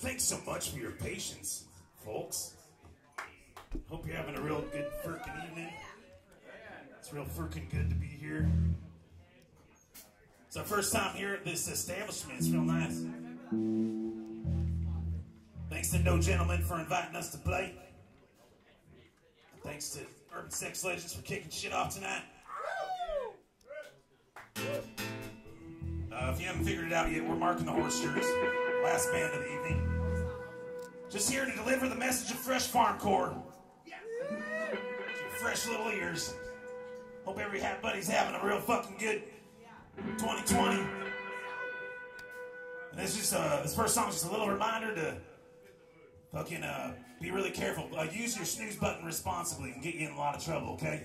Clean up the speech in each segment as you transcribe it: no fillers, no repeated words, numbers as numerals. Thanks so much for your patience, folks. Hope you're having a real good frickin' evening. It's real frickin' good to be here. It's our first time here at this establishment. It's real nice. Thanks to No Gentlemen for inviting us to play. Thanks to Urban Sex Legends for kicking shit off tonight. If you haven't figured it out yet, we're Marc and the Horsejerks, last band of the evening. Just here to deliver the message of Fresh Farm Corps. To your fresh little ears. Hope everybody's having a real fucking good 2020. And this just this first song is just a little reminder to fucking be really careful. Use your snooze button responsibly and get you in a lot of trouble, okay?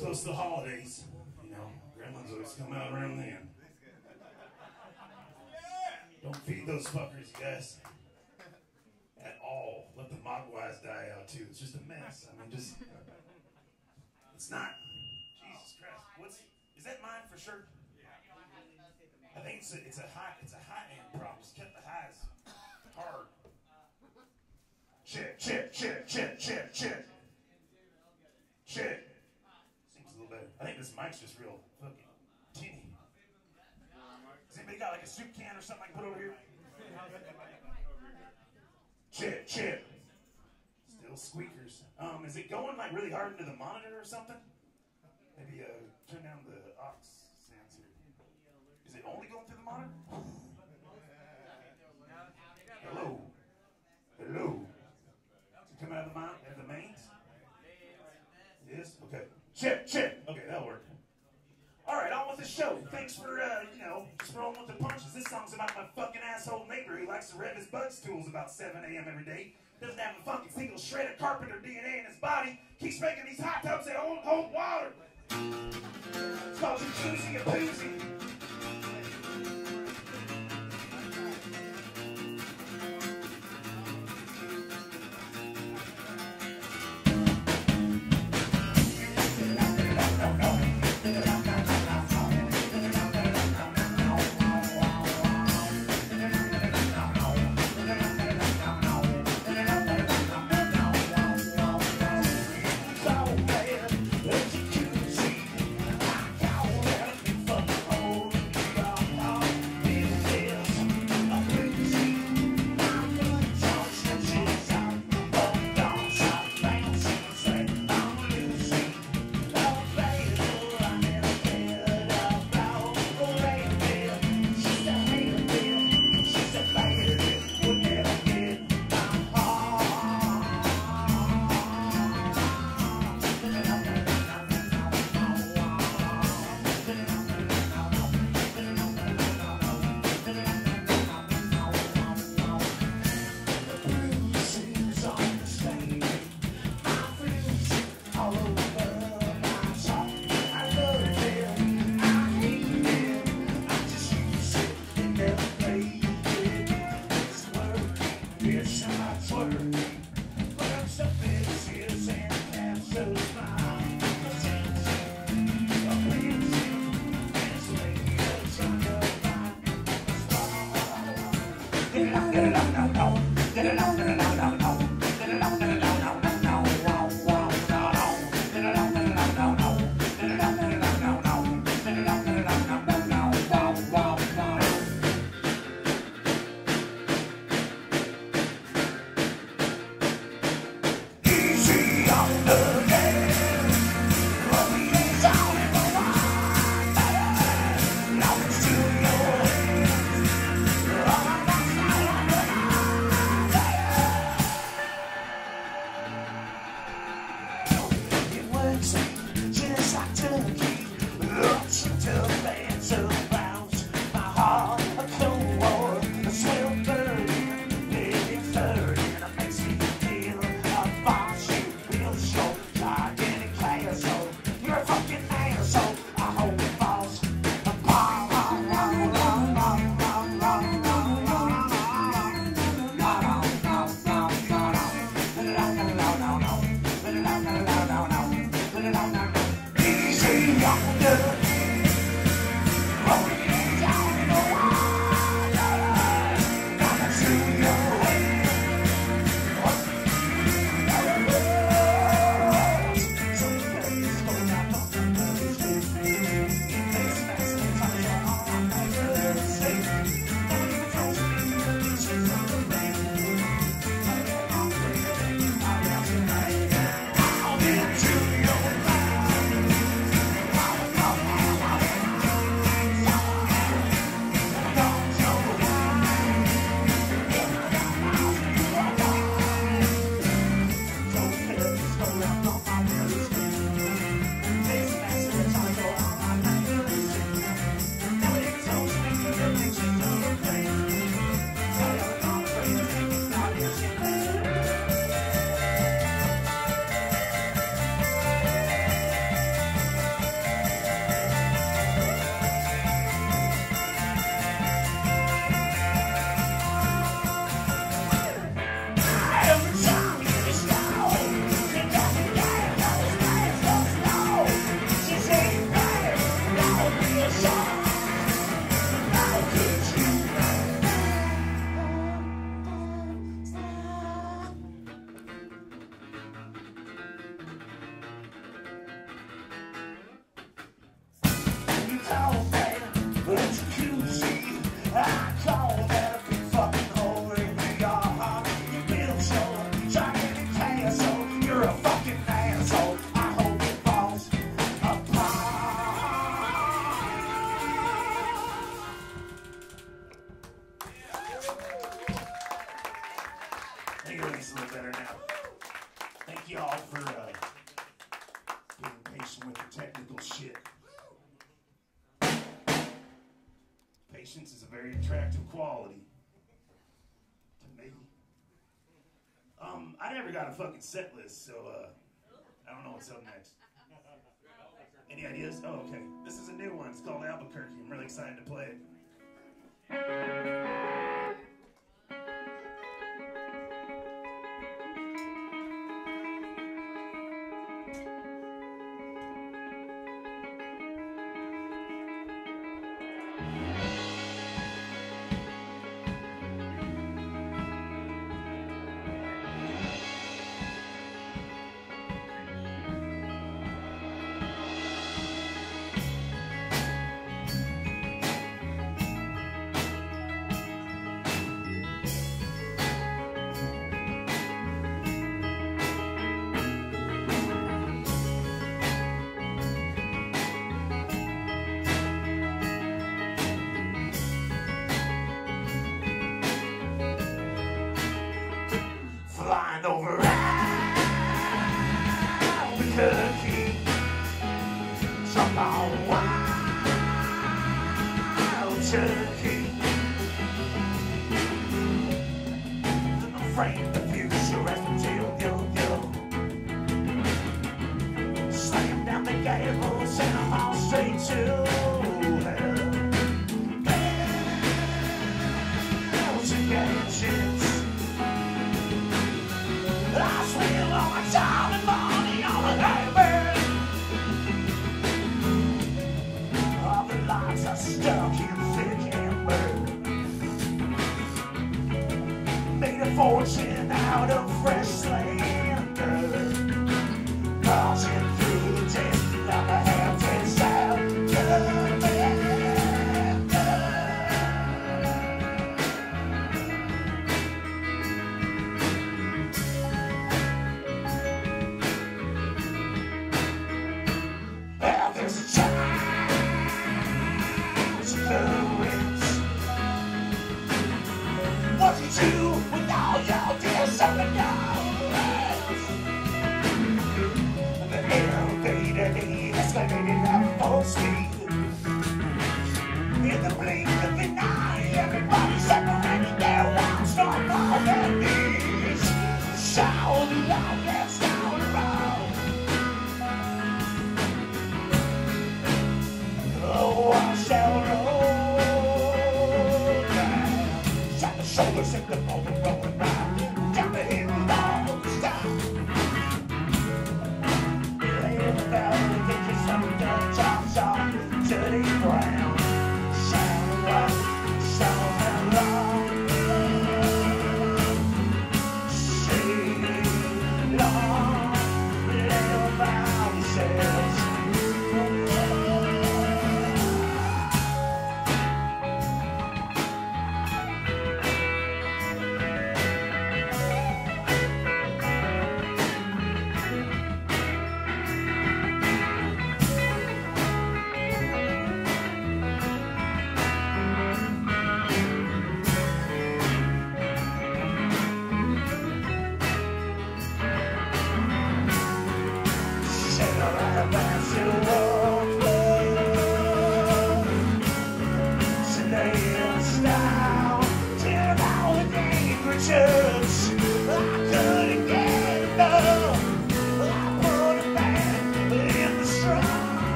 Close to the holidays, you know, gremlins always come out around then. Don't feed those fuckers, you guys, at all. Let the Mogwais die out too. It's just a mess. I mean, just it's not. Jesus Christ, is that mine for sure? I think it's a high end problem. Just cut the highs hard. Shit, shit, shit, shit, shit, shit, shit. I think this mic's just real fucking teeny. Has anybody got like a soup can or something I can put over here? Chip, chip. Still squeakers. Is it going like really hard into the monitor or something? Maybe turn down the aux sounds here. Is it only going through the monitor? Chip. Okay, that'll work. All right, on with the show. Thanks for, throwing with the punches. This song's about my fucking asshole neighbor who likes to rev his buds tools about 7 a.m. every day. Doesn't have a fucking single shred of carpenter DNA in his body. Keeps making these hot tubs that won't hold water. It's called Jacuzzi and Poozy. Patience is a very attractive quality to me. I never got a fucking set list, so I don't know what's up next. Any ideas? Oh, okay. This is a new one. It's called Albuquerque. I'm really excited to play it. What you do with all your dear self and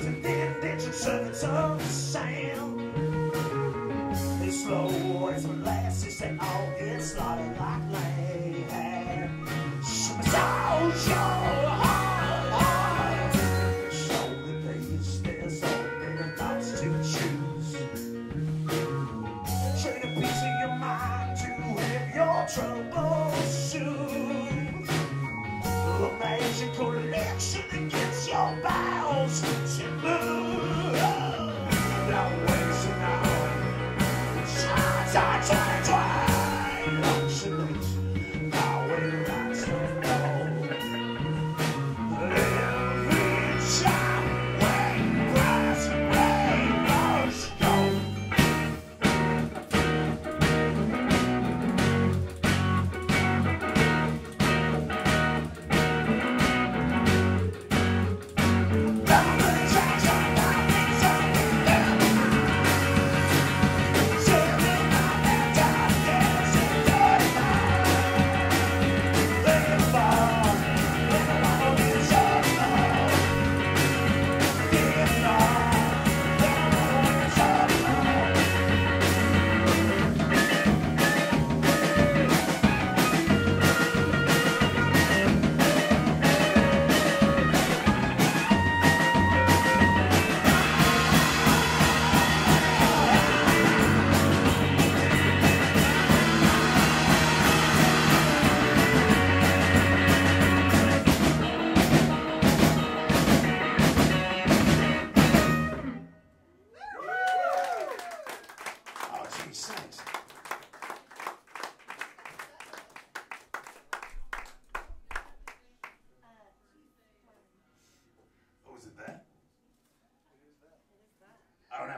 earth and then ditching surface of the sand. They're slow as molasses, they all get slaughtered like lamb. Trouble soon. Amazing collection that gets your bowels to move. Now wasting now. Shots are trying. Absolute power and lights don't fall. Live in shop when grass rainbows go.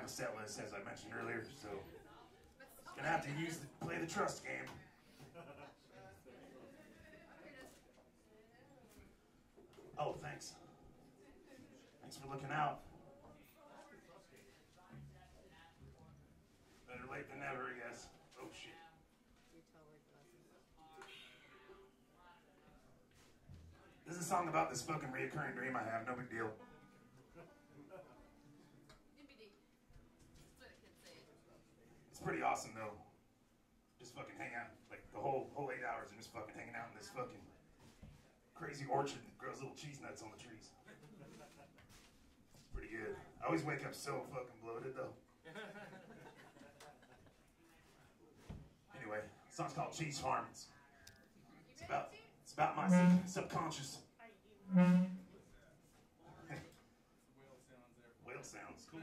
Set list, as I mentioned earlier, so gonna have to play the trust game. Oh, thanks. Thanks for looking out. Better late than never, I guess. Oh shit. This is a song about this fucking reoccurring dream I have. No big deal. Pretty awesome though. Just fucking hang out like the whole 8 hours and just fucking hanging out in this fucking crazy orchard that grows little cheese nuts on the trees. It's pretty good. I always wake up so fucking bloated though. Anyway, the song's called Cheese Harms. It's about my subconscious. Whale sounds cool.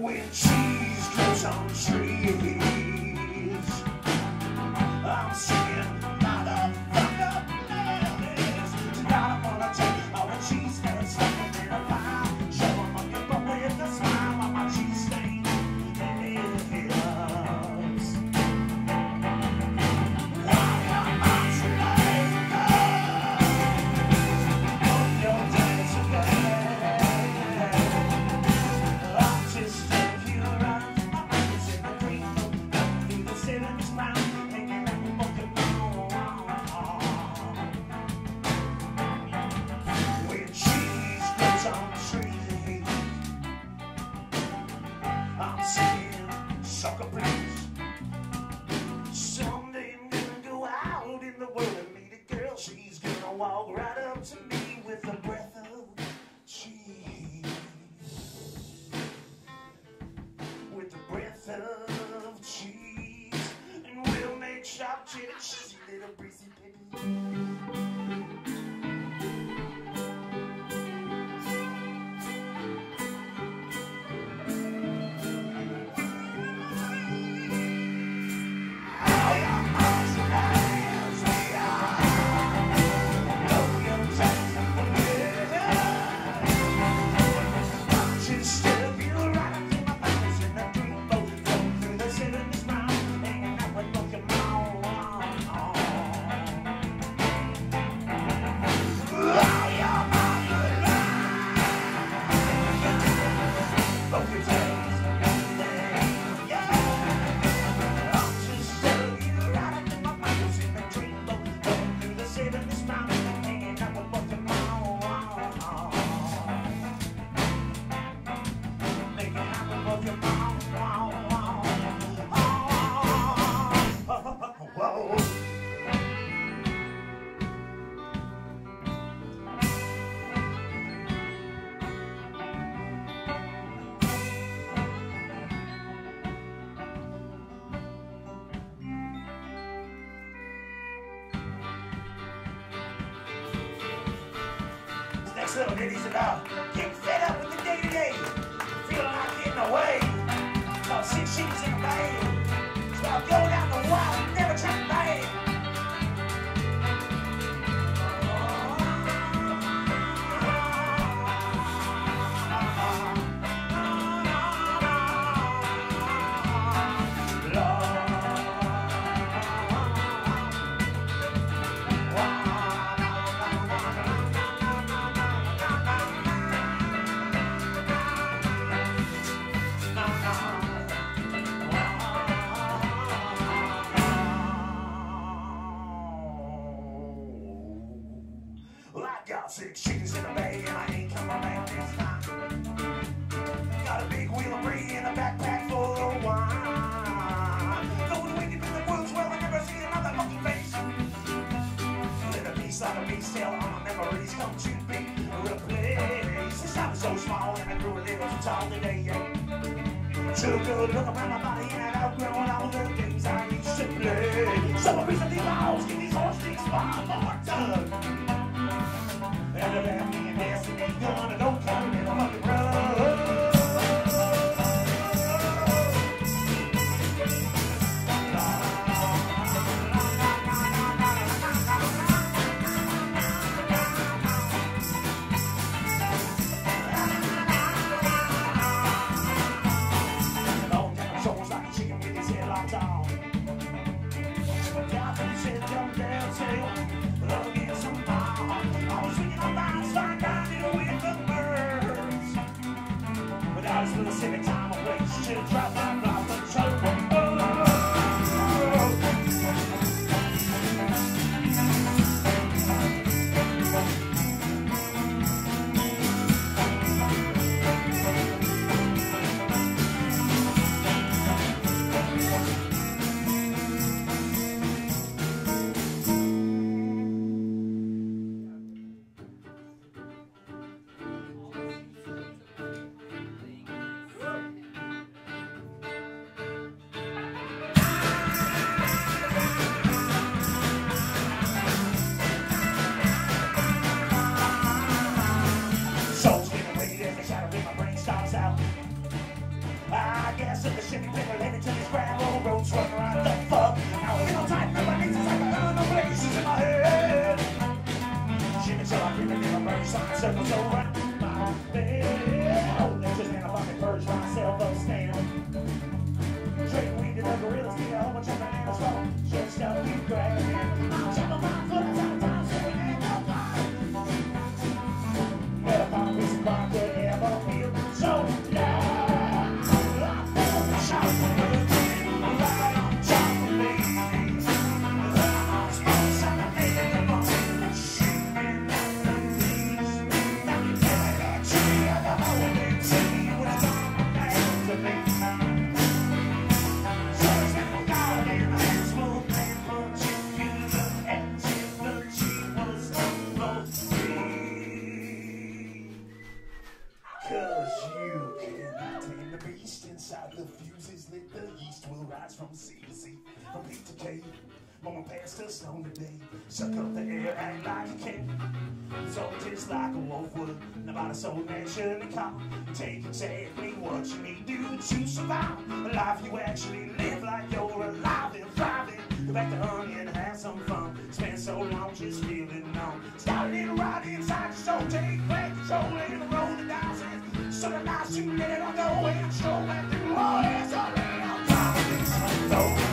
When cheese grows on trees, I'm singing motherfucker melodies. Tonight I'm gonna take all the cheese and stuff them in a pie. Show them a nipple with a smile on my cheese stain lips. Why am I slaver? On your days again, I'm just. You're right. Little ditties about getting fed up with the day-to-day, feeling like getting away, about 6 sheets in a bag, it's about going out in the wild and never trying to buy it. Got 6 chickens in a bag and I ain't coming back this time. Got a big wheel of bread and a backpack full of wine. Going wicked in the woods, well I never see another fucking face. Let a piece like a beast tell all my memories come to be a real place. Since I was so small and I grew a little too tall today. Took a good look around my body and I'd outgrown all the things I used to play. So a piece of these balls, give these horse sticks by my heart done. Better than me and destiny gun and don't count it on the road. going past us on the day. Suck up the air, act like a cat. So just like a wolf would. Nobody so naturally calm. Take exactly what you need to do to survive. A life you actually live like you're alive and thriving. Go back to earn and have some fun. Spend so long just feeling numb. Started in a ride inside your soul. Take back control and the road to die says. So the nice you let it all go and show back the world is already on top of this.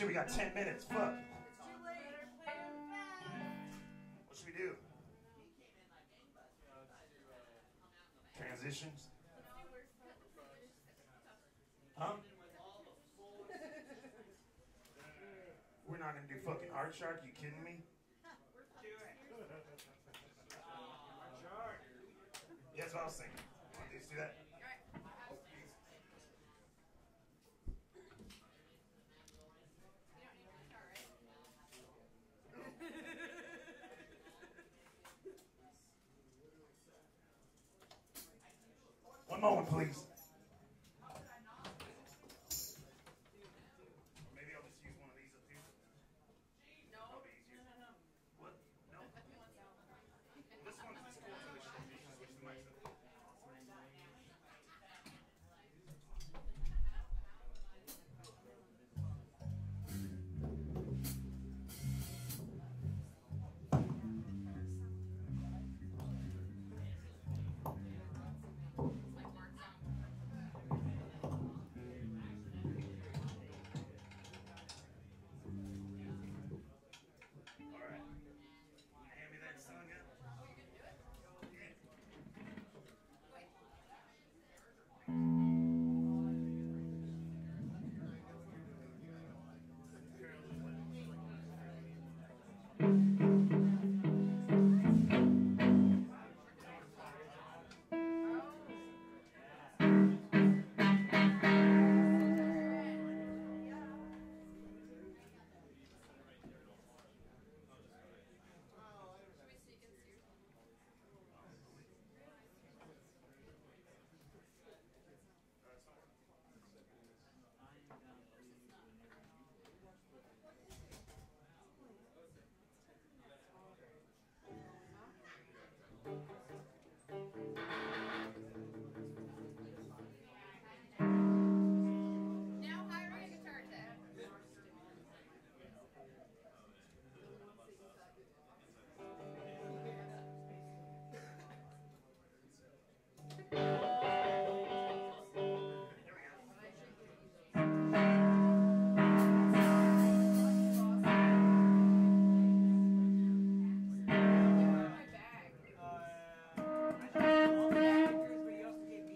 We got 10 minutes. Fuck. It's too late. What should we do? Transitions? Huh? We're not gonna do fucking Heart Shark? You kidding me? Yeah, that's what I was thinking. Let's do that. One moment, please. Maybe I'll just use one of these up here. No. What? No? Well, this one is cool. Switch the mics up.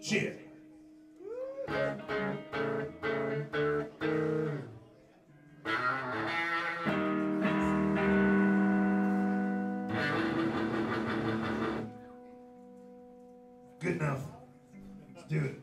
Cheers. Good enough. Let's do it.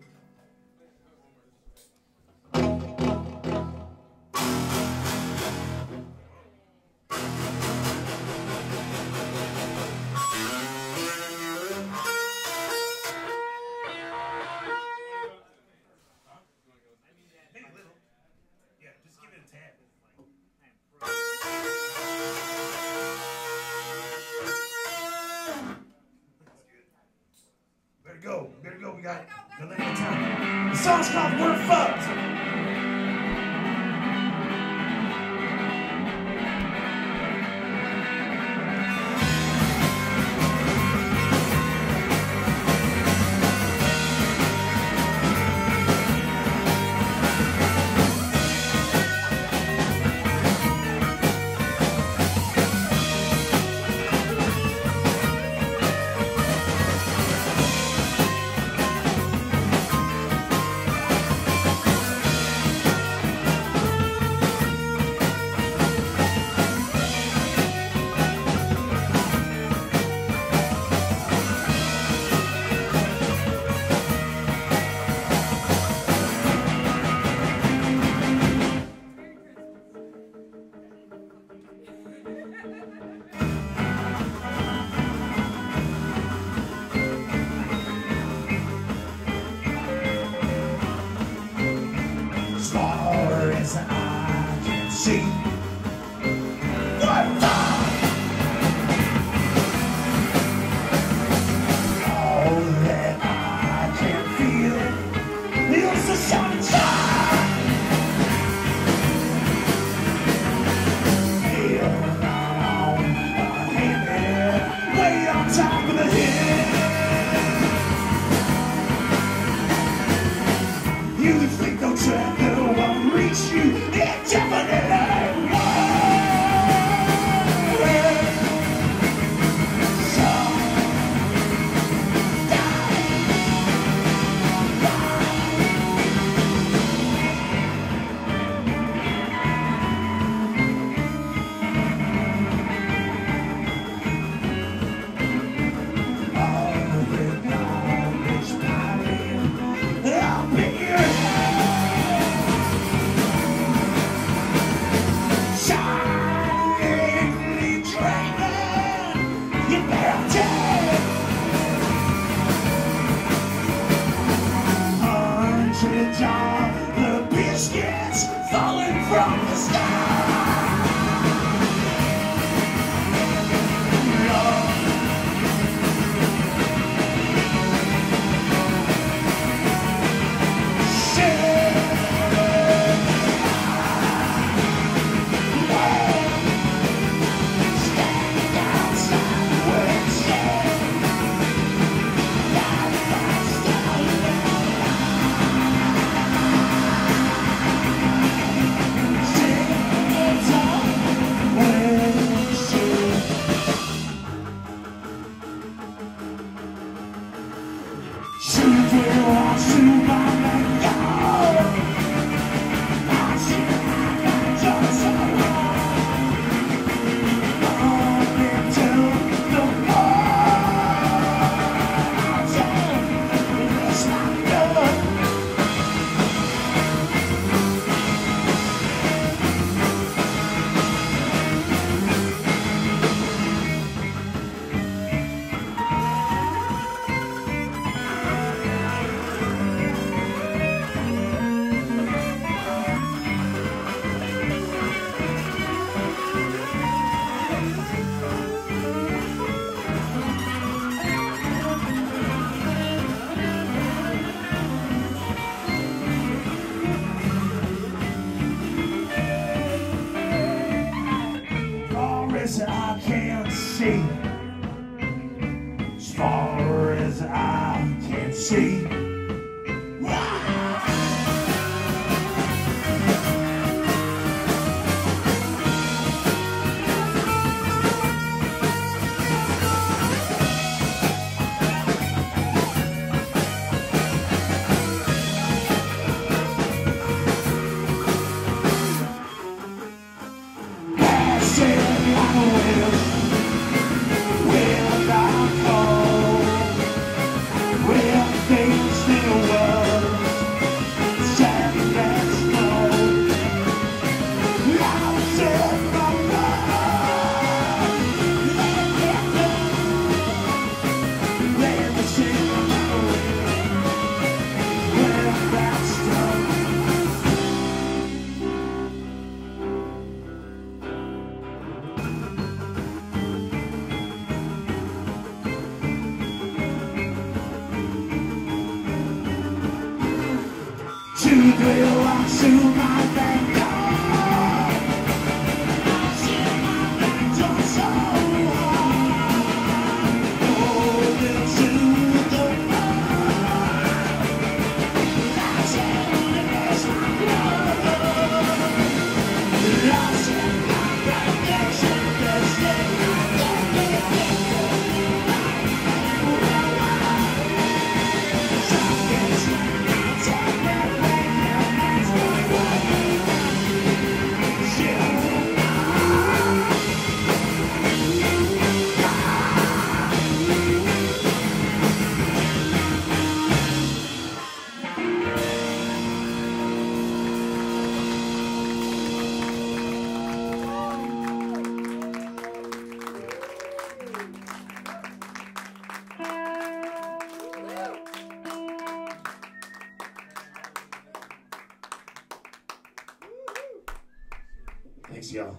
Y'all.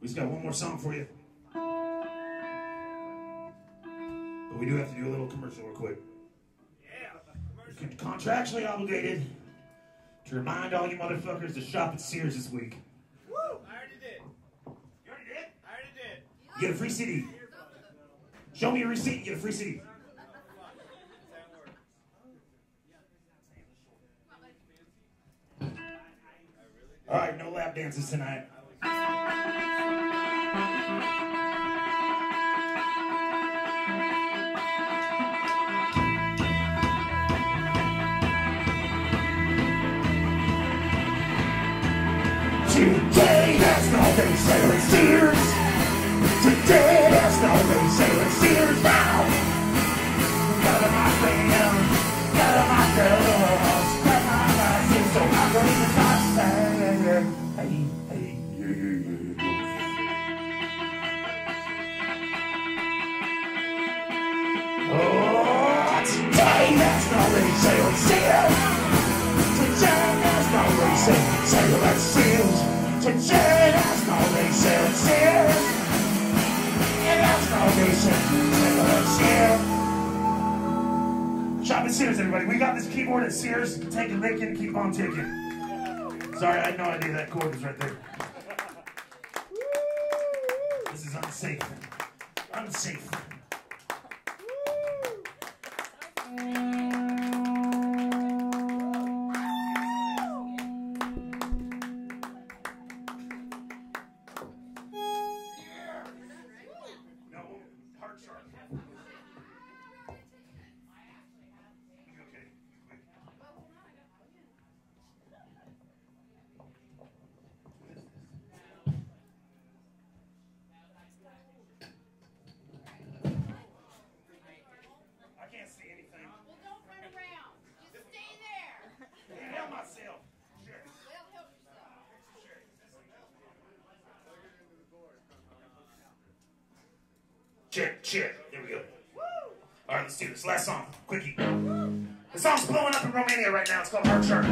We just got one more song for you. But we do have to do a little commercial real quick. Yeah, commercial. Contractually obligated to remind all you motherfuckers to shop at Sears this week. Woo! I already did. You already did? I already did. You get a free CD. Show me your receipt and get a free CD. All right, no lap dances tonight. Today, that's not they say with Sears. Today, that's not they say with Sears now. Got a my freedom, got a my girls, got my license, so my brain is not sad. Hey, yeah. Oh, today that's not really sealed, sealed. Today that's not really sealed, sealed and sealed. Today that's not really sealed, sealed. Yeah, that's not really sealed, sealed and sealed. Shop at Sears, everybody. We got this keyboard at Sears. Take a lick and keep on ticking. Sorry, I had no idea that chord was right there. This is unsafe. Unsafe. Check, check. There we go. All right, let's do this. Last song. Quickie. The song's blowing up in Romania right now. It's called Heart Shark.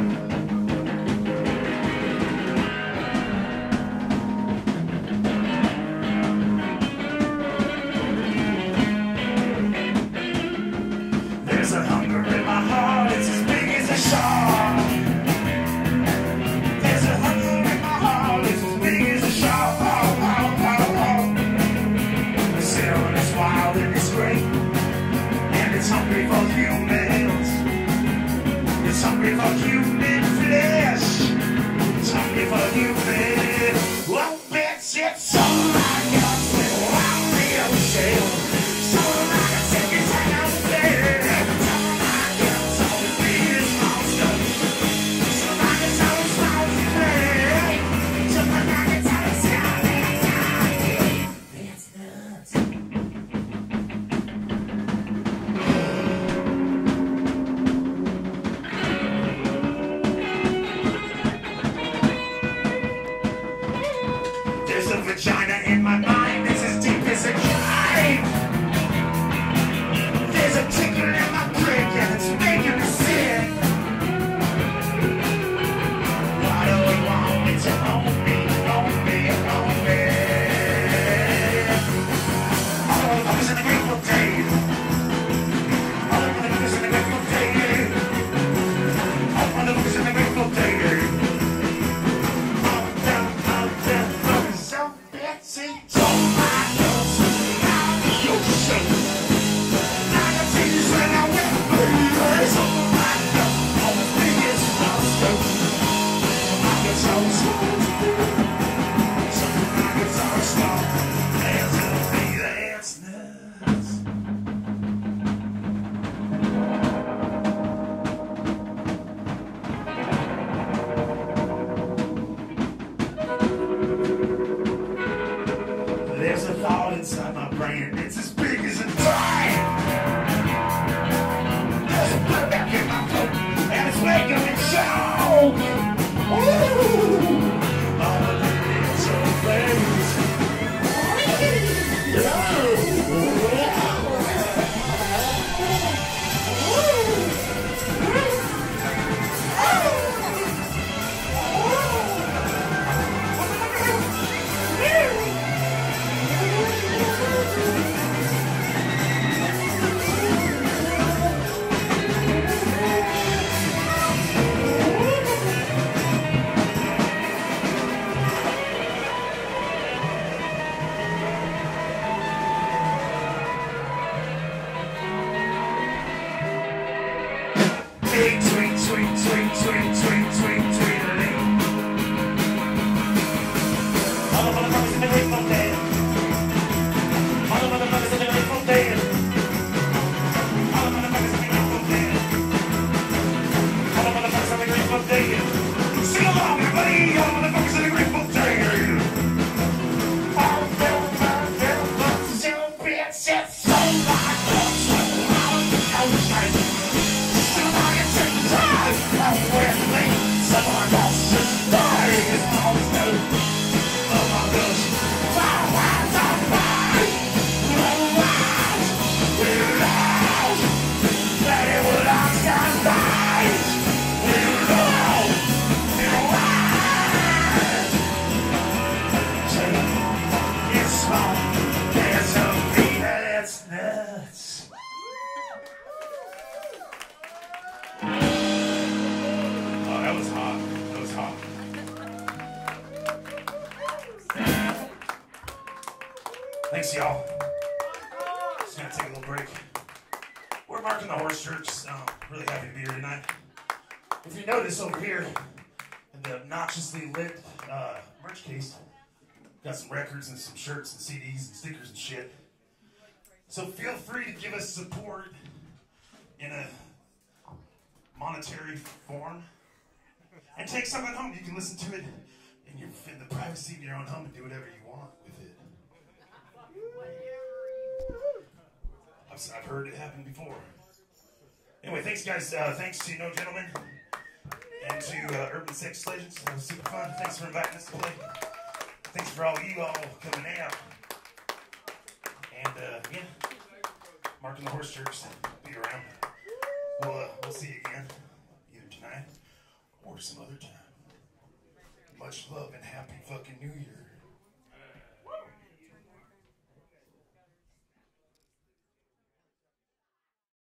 Tweet, tweet, tweet, tweet, tweet, tweet, tweet, tweet. All the motherfuckers in the grateful dead. All the motherfuckers in the grateful dead. All the motherfuckers in the grateful dead. All the motherfuckers in the grateful dead. Sing along, everybody! All the motherfuckers in the grateful dead. All the motherfuckers in the grateful dead. Thanks, y'all. Just gonna take a little break. We're marking the Horsejerks. Really happy to be here tonight. If you notice over here, in the obnoxiously lit merch case, got some records and some shirts and CDs and stickers and shit. So feel free to give us support in a monetary form. And take something home. You can listen to it in the privacy of your own home and do whatever you want with it. I've heard it happen before. Anyway, thanks guys. Thanks to No Gentlemen and to Urban Sex Legends. It was super fun. Thanks for inviting us to play. Thanks for all you all coming out. And yeah, Marc and the Horsejerks, be around. We'll see you again, either tonight or some other time. Much love and happy fucking New Year.